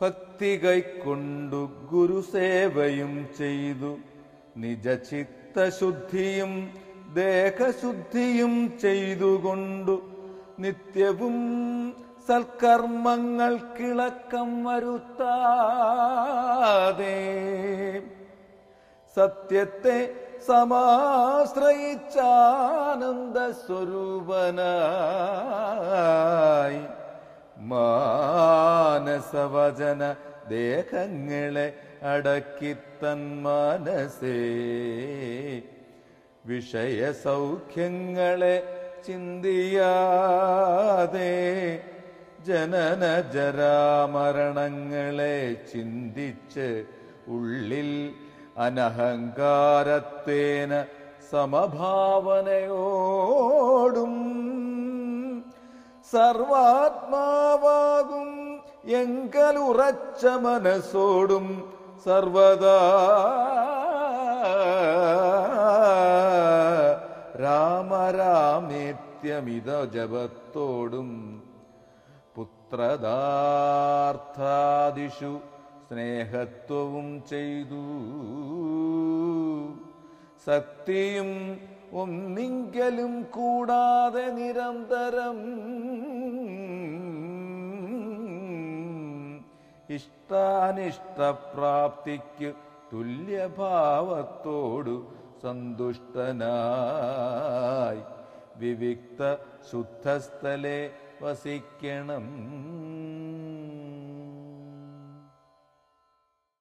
ഭക്തികൈക്കൊണ്ടു ഗുരുസേവയും ചെയ്തു നിജചിത്തശുദ്ധിയും ദേഹശുദ്ധിയും ചെയ്തുകൊണ്ടു നിത്യവും സൽക്കർമ്മങ്ങൾക്കിളക്കം വരുത്താതെ സത്യത്തെ സമാശ്രയിച്ചാനന്ദസ്വരൂപനായി മാനസവചന ദേഹങ്ങളെ അടക്കി തന്മാനസേ വിഷയസൗഖ്യങ്ങളെ ചിന്തിയാതെ ജനന ജരാമരണങ്ങളെ ചിന്തിച്ച് ഉള്ളിൽ അനഹങ്കാരത്തേന സമഭാവനയോടും സർവാത്മാവാകും എങ്കലുറച്ച മനസ്സോടും സർവദാ രാമരാമേത്യമിത ജപത്തോടും പുത്രദാർത്ഥാദിഷു സ്നേഹത്വവും ചെയ്തു സക്തിയും ഒന്നിങ്കലും കൂടാതെ നിരന്തരം ഇഷ്ടാനിഷ്ടപ്രാപ്തിക്കു തുല്യഭാവത്തോടു സന്തുഷ്ടനായി വിവിക്ത ശുദ്ധസ്ഥലേ വസിക്കണം.